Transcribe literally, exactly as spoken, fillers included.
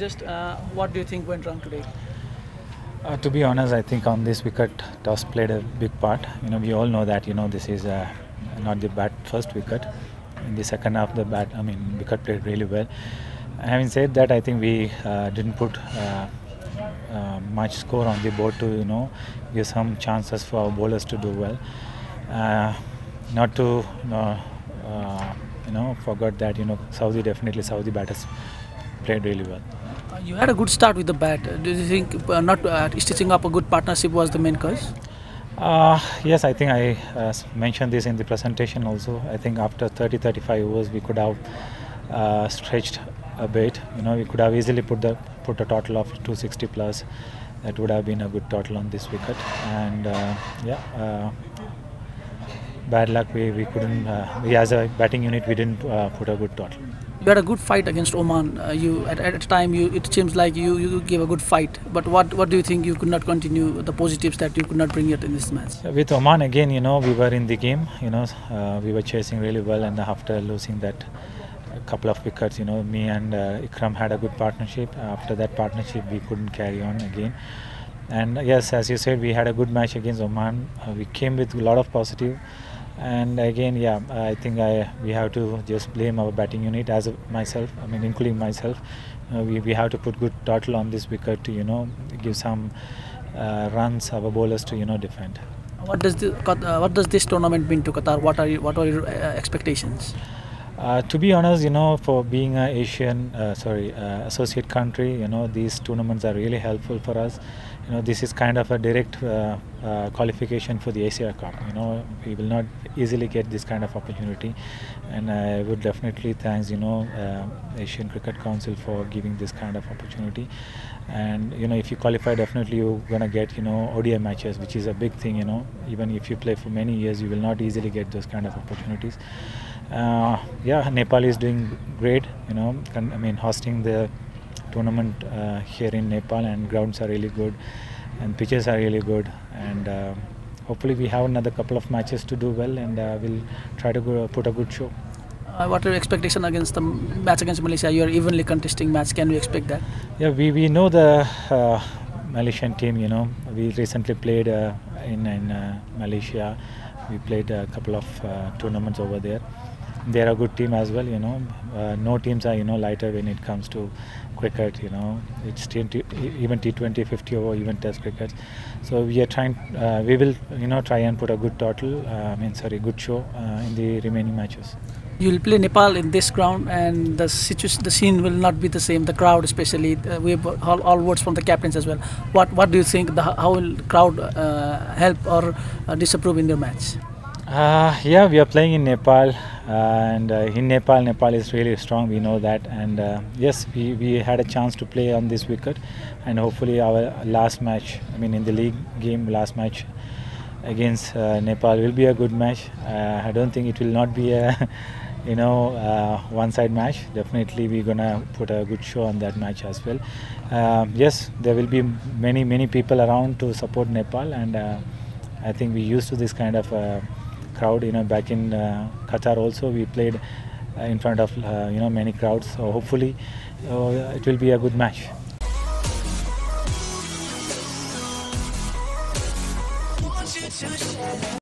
Just uh, what do you think went wrong today? Uh, to be honest, I think on this wicket, toss played a big part. You know, we all know that. You know, this is uh, not the bat first wicket. In the second half, the bat, I mean, wicket played really well. Having said that, I think we uh, didn't put uh, uh, much score on the board to, you know, give some chances for our bowlers to do well. Uh, not to, you know, uh, you know, forget that, you know, Saudi definitely Saudi batters played really well. You had a good start with the bat. Do you think uh, not uh, stitching up a good partnership was the main cause? Uh, yes, I think I uh, mentioned this in the presentation also. I think after thirty to thirty-five overs, we could have uh, stretched a bit. You know, we could have easily put the put a total of two sixty plus. That would have been a good total on this wicket. And uh, yeah, uh, bad luck. We we couldn't. Uh, we as a batting unit, we didn't uh, put a good total. You had a good fight against Oman. Uh, you at at a time you it seems like you you gave a good fight. But what what do you think you could not continue the positives that you could not bring yet in this match? With Oman again, you know, we were in the game. You know, uh, we were chasing really well, and after losing that couple of wickets, you know, me and uh, Ikram had a good partnership. After that partnership, we couldn't carry on again. And yes, as you said, we had a good match against Oman. Uh, we came with a lot of positive. And again, yeah, I think I, we have to just blame our batting unit as a, myself, I mean, including myself. Uh, we, we have to put good total on this wicket to, you know, give some uh, runs our bowlers to, you know, defend. What does, the, uh, what does this tournament mean to Qatar? What are, you, what are your uh, expectations? Uh, to be honest, you know, for being an Asian, uh, sorry, uh, associate country, you know, these tournaments are really helpful for us. You know, this is kind of a direct uh, uh, qualification for the Asia Cup. You know, we will not easily get this kind of opportunity, and I would definitely thank, you know, uh, Asian Cricket Council for giving this kind of opportunity. And you know, if you qualify, definitely you're gonna get, you know, O D I matches, which is a big thing. You know, even if you play for many years, you will not easily get those kind of opportunities. Uh, yeah, Nepal is doing great. You know, I mean, hosting the tournament uh, here in Nepal, and grounds are really good and pitches are really good, and uh, hopefully we have another couple of matches to do well, and uh, we'll try to go, uh, put a good show. Uh, what are your expectations against the match against Malaysia? You are evenly contesting match. Can we expect that? Yeah, we, we know the uh, Malaysian team. You know, we recently played uh, in, in uh, Malaysia. We played a couple of uh, tournaments over there. They are a good team as well, you know. Uh, no teams are, you know, lighter when it comes to cricket, you know. It's even T twenty, fifty over, even Test cricket. So we are trying. Uh, we will, you know, try and put a good total. Uh, I mean, sorry, good show uh, in the remaining matches. You will play Nepal in this ground, and the situation, the scene will not be the same. The crowd, especially, uh, we have all, all words from the captains as well. What What do you think? The, how will crowd uh, help or uh, disapprove in their match? Uh, yeah, we are playing in Nepal, uh, and uh, in Nepal, Nepal is really strong, we know that, and uh, yes, we, we had a chance to play on this wicket, and hopefully our last match, I mean in the league game, last match against uh, Nepal will be a good match. Uh, I don't think it will not be a, you know, uh, one-side match. Definitely we're gonna put a good show on that match as well. Uh, yes, there will be many, many people around to support Nepal, and uh, I think we're used to this kind of uh, crowd. You know, back in uh, Qatar also we played uh, in front of uh, you know, many crowds, so hopefully uh, it will be a good match.